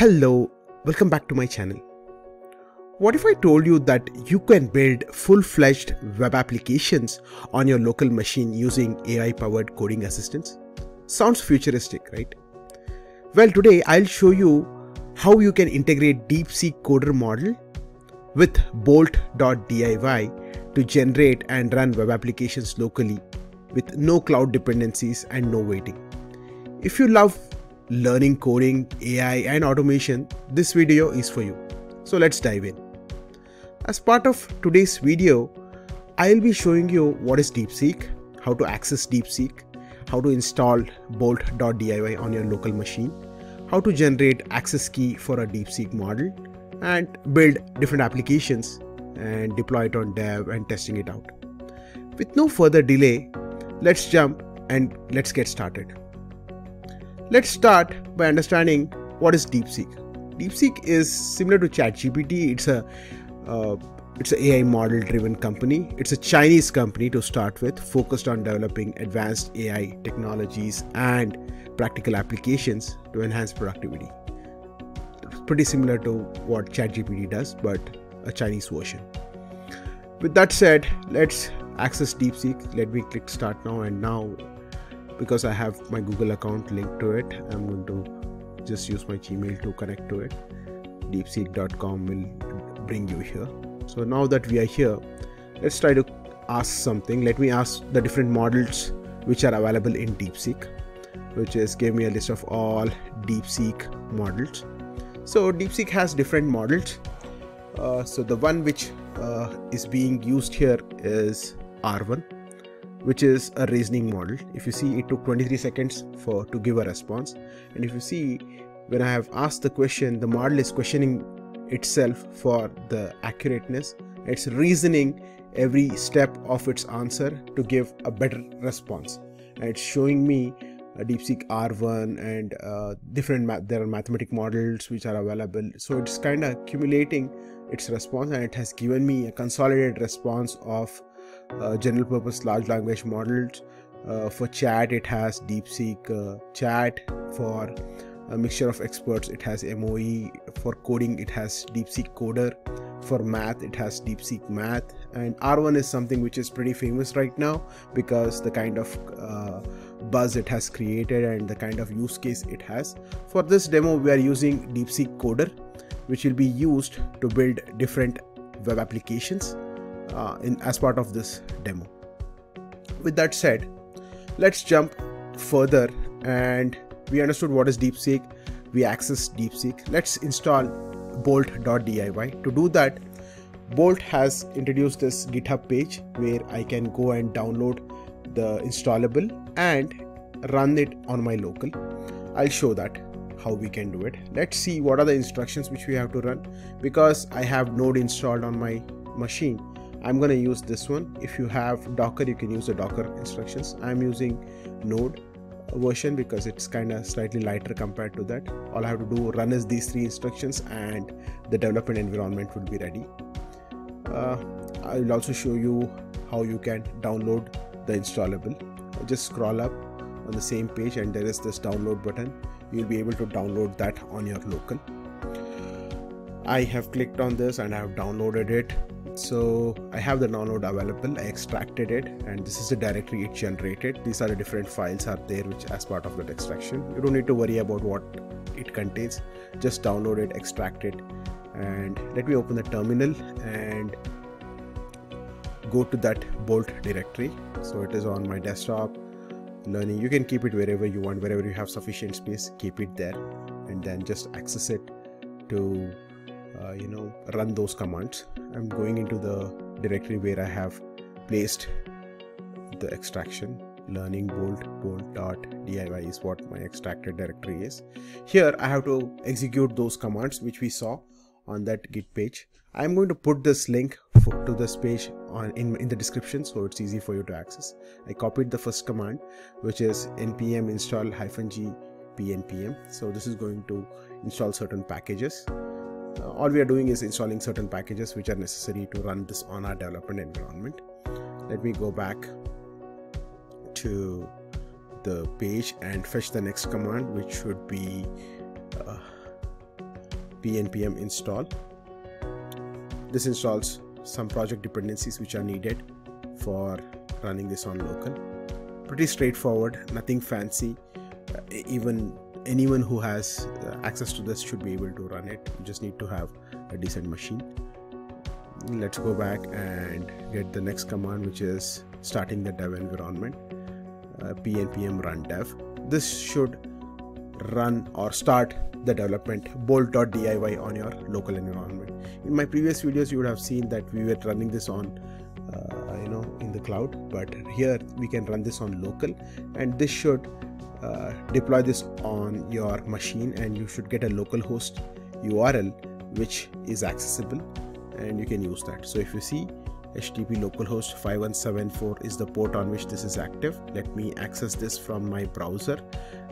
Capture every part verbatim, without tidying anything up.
Hello, welcome back to my channel. What if I told you that you can build full-fledged web applications on your local machine using A I-powered coding assistance? Sounds futuristic, right? Well, today I'll show you how you can integrate DeepSeek Coder model with bolt dot D I Y to generate and run web applications locally with no cloud dependencies and no waiting. If you love learning coding, A I and automation, this video is for you. So let's dive in. As part of today's video, I'll be showing you what is DeepSeek, how to access DeepSeek, how to install bolt dot D I Y on your local machine, how to generate access key for a DeepSeek model and build different applications and deploy it on dev and testing it out. With no further delay, let's jump and let's get started. Let's start by understanding what is DeepSeek. DeepSeek is similar to ChatGPT. It's a uh, it's an A I model-driven company. It's a Chinese company to start with, focused on developing advanced A I technologies and practical applications to enhance productivity. It's pretty similar to what ChatGPT does, but a Chinese version. With that said, let's access DeepSeek. Let me click start now, and now because I have my Google account linked to it, I'm going to just use my Gmail to connect to it. DeepSeek dot com will bring you here. So now that we are here, let's try to ask something. Let me ask the different models which are available in DeepSeek, which is give me a list of all DeepSeek models. So DeepSeek has different models. Uh, so the one which uh, is being used here is R one, which is a reasoning model. If you see, it took twenty-three seconds for to give a response, and if you see, when I have asked the question, the model is questioning itself for the accurateness. It's reasoning every step of its answer to give a better response, and it's showing me a DeepSeek R one and uh, different math there are mathematic models which are available. So it's kind of accumulating its response, and it has given me a consolidated response of Uh, general purpose large language models. Uh, for chat, it has DeepSeek uh, chat. For a mixture of experts, it has M O E. For coding, it has DeepSeek Coder. For math, it has DeepSeek math. And R one is something which is pretty famous right now because the kind of uh, buzz it has created and the kind of use case it has. For this demo, we are using DeepSeek Coder, which will be used to build different web applications Uh, in as part of this demo. With that said, let's jump further, and we understood what is DeepSeek. We access DeepSeek. Let's install bolt dot D I Y. To do that, Bolt has introduced this GitHub page where I can go and download the installable and run it on my local. I'll show that how we can do it. Let's see what are the instructions which we have to run. Because I have Node installed on my machine, I'm going to use this one. If you have Docker, you can use the Docker instructions. I'm using Node version because it's kind of slightly lighter compared to that. All I have to do run is these three instructions and the development environment will be ready. Uh, I will also show you how you can download the installable. Just scroll up on the same page and there is this download button. You'll be able to download that on your local. I have clicked on this and I have downloaded it. So I have the download available. I extracted it, and this is the directory it generated. These are the different files are there which as part of that extraction. You don't need to worry about what it contains. Just download it, extract it, and let me open the terminal and go to that Bolt directory. So it is on my desktop learning. You can keep it wherever you want, wherever you have sufficient space, keep it there, and then just access it to Uh, you know, run those commands. I'm going into the directory where I have placed the extraction. Learning bolt, bolt dot D I Y is what my extracted directory is. Here I have to execute those commands which we saw on that Git page. I'm going to put this link for, to this page on in, in the description, so it's easy for you to access. I copied the first command, which is npm install hyphen g pnpm. So this is going to install certain packages. Uh, all we are doing is installing certain packages which are necessary to run this on our development environment. Let me go back to the page and fetch the next command, which should be uh, P N P M install. This installs some project dependencies which are needed for running this on local. Pretty straightforward, nothing fancy. Uh, even anyone who has uh, access to this should be able to run it. You just need to have a decent machine. Let's go back and get the next command, which is starting the dev environment. Uh, P N P M run dev. This should run or start the development bolt dot D I Y on your local environment. In my previous videos, you would have seen that we were running this on uh, you know in the cloud, but here we can run this on local, and this should uh, deploy this on your machine, and you should get a localhost U R L which is accessible and you can use that. So if you see H T T P localhost five one seven four is the port on which this is active. Let me access this from my browser,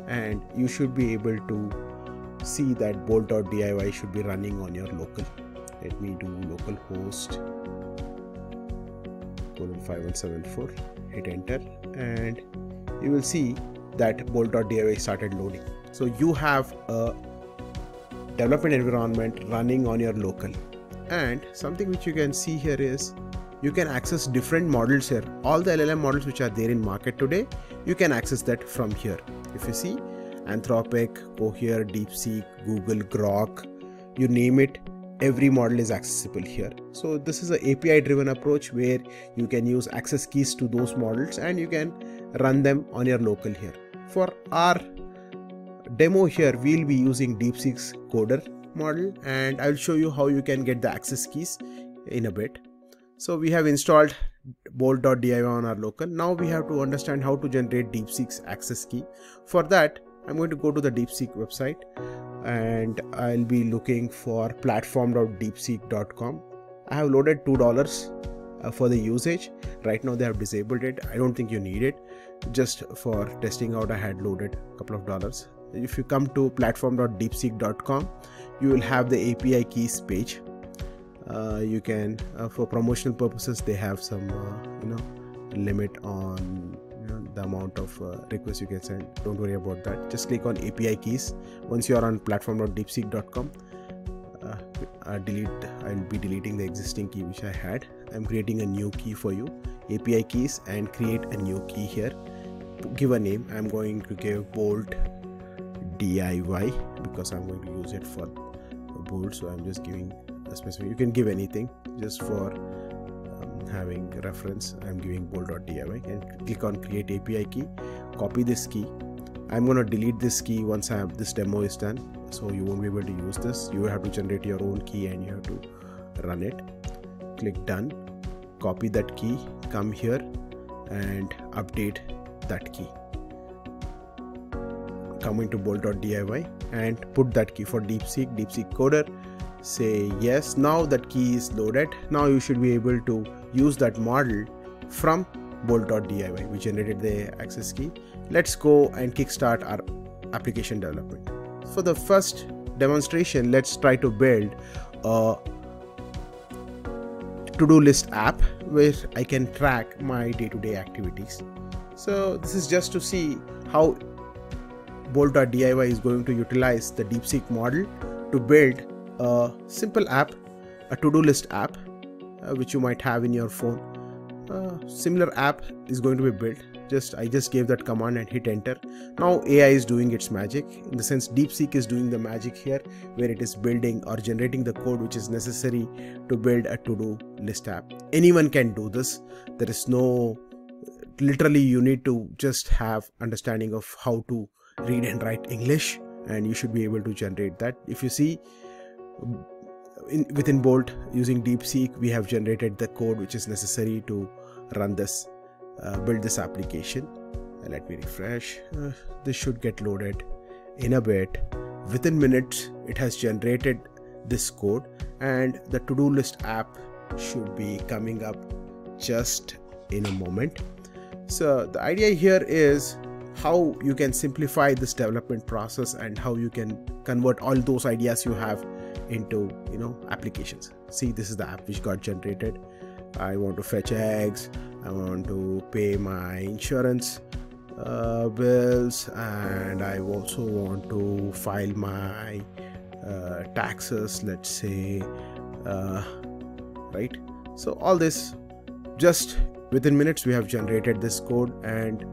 and you should be able to see that bolt dot D I Y should be running on your local. Let me do localhost colon five one seven four, hit enter, and you will see that bolt dot D I Y started loading. So you have a development environment running on your local, and something which you can see here is you can access different models here. All the L L M models which are there in market today, you can access that from here. If you see Anthropic, Cohere, DeepSeek, Google, Grok, you name it, every model is accessible here. So this is an A P I driven approach where you can use access keys to those models and you can run them on your local here. For our demo here, we'll be using DeepSeek's Coder model, and I'll show you how you can get the access keys in a bit. So we have installed bolt dot D I Y on our local. Now we have to understand how to generate DeepSeek's access key. For that, I'm going to go to the DeepSeek website, and I'll be looking for platform dot deepseek dot com. I have loaded two dollars for the usage. Right now they have disabled it. I don't think you need it. Just for testing out, I had loaded a couple of dollars. If you come to platform dot deepseek dot com, you will have the A P I keys page. Uh, you can, uh, for promotional purposes, they have some uh, you know limit on you know, the amount of uh, requests you can send. Don't worry about that. Just click on A P I keys. Once you are on platform dot deepseek dot com, uh, I delete. I'll be deleting the existing key which I had. I'm creating a new key for you. A P I keys, and create a new key here. Give a name. I'm going to give bolt D I Y because I'm going to use it for bolt. So I'm just giving. Specific. You can give anything. Just for um, having reference, I'm giving bolt dot D I Y, and click on create A P I key. Copy this key. I'm going to delete this key once I have this demo is done, so you won't be able to use this. You have to generate your own key and you have to run it. Click done. Copy that key, come here and update that key. Come into bolt dot D I Y and put that key for DeepSeek, DeepSeek Coder. Say yes. Now that key is loaded. Now you should be able to use that model from bolt dot D I Y. We generated the access key. Let's go and kickstart our application development. For the first demonstration, let's try to build a to-do list app where I can track my day-to-day activities. So this is just to see how bolt dot D I Y is going to utilize the DeepSeek model to build a simple app, a to-do list app, uh, which you might have in your phone. Uh, similar app is going to be built. Just I just gave that command and hit enter. Now A I is doing its magic. In the sense, DeepSeek is doing the magic here, where it is building or generating the code which is necessary to build a to-do list app. Anyone can do this. There is no, literally you need to just have understanding of how to read and write English, and you should be able to generate that. If you see, In, within Bolt, using DeepSeek, we have generated the code which is necessary to run this, uh, build this application. Uh, let me refresh. Uh, this should get loaded in a bit. Within minutes, it has generated this code, and the to-do list app should be coming up just in a moment. So the idea here is how you can simplify this development process and how you can convert all those ideas you have into you know applications. See, this is the app which got generated. I want to fetch eggs, I want to pay my insurance uh, bills, and I also want to file my uh, taxes, let's say, uh, right? So all this, just within minutes we have generated this code, and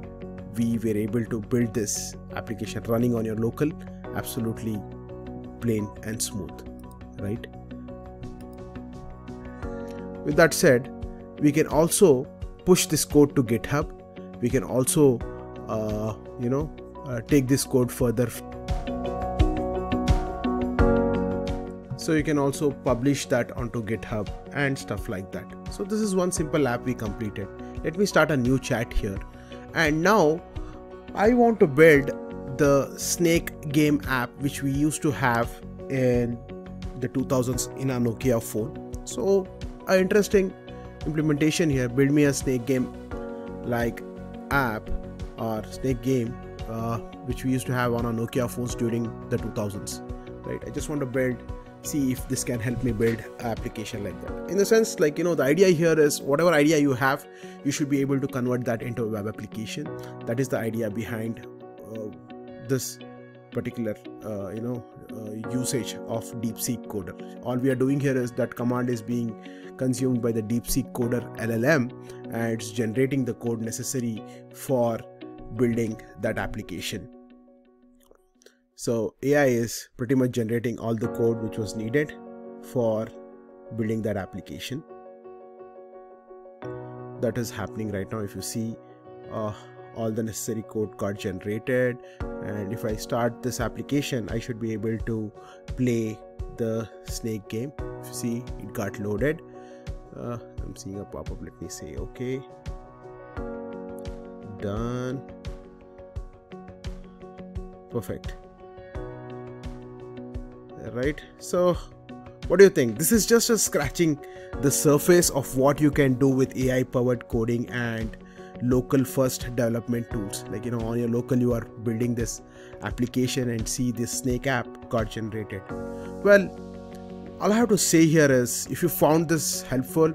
we were able to build this application running on your local, absolutely plain and smooth, right? With that said, we can also push this code to GitHub. We can also, uh, you know, uh, take this code further. So you can also publish that onto GitHub and stuff like that. So this is one simple app we completed. Let me start a new chat here. And now I want to build the snake game app, which we used to have in the two thousands in our Nokia phone. So an interesting implementation here, build me a snake game like app or snake game, uh, which we used to have on our Nokia phones during the two thousands, right? I just want to build, see if this can help me build an application like that. In the sense, like, you know, the idea here is whatever idea you have, you should be able to convert that into a web application. That is the idea behind uh, this particular, uh, you know, uh, usage of DeepSeek Coder. All we are doing here is that command is being consumed by the DeepSeek Coder L L M, and it's generating the code necessary for building that application. So A I is pretty much generating all the code which was needed for building that application. That is happening right now. If you see, uh, all the necessary code got generated, and if I start this application, I should be able to play the snake game. If you see, it got loaded. Uh, I'm seeing a pop-up. Let me say okay. Done. Perfect. Right, so what do you think? This is just a scratching the surface of what you can do with A I powered coding and local first development tools. Like, you know, on your local you are building this application, and see, this snake app got generated. Well, all I have to say here is, if you found this helpful,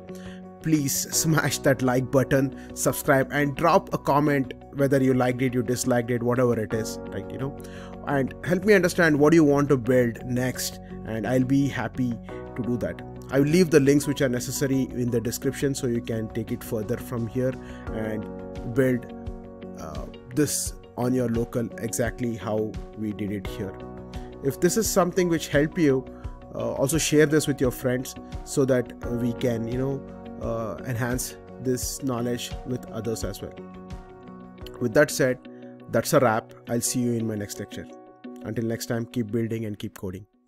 please smash that like button, subscribe, and drop a comment whether you liked it, you disliked it, whatever it is, like, you know, and help me understand what you want to build next, and I'll be happy to do that. I will leave the links which are necessary in the description, so you can take it further from here and build uh, this on your local exactly how we did it here. If this is something which helped you, uh, also share this with your friends so that we can, you know, Uh, enhance this knowledge with others as well. With that said, that's a wrap. I'll see you in my next lecture. Until next time, keep building and keep coding.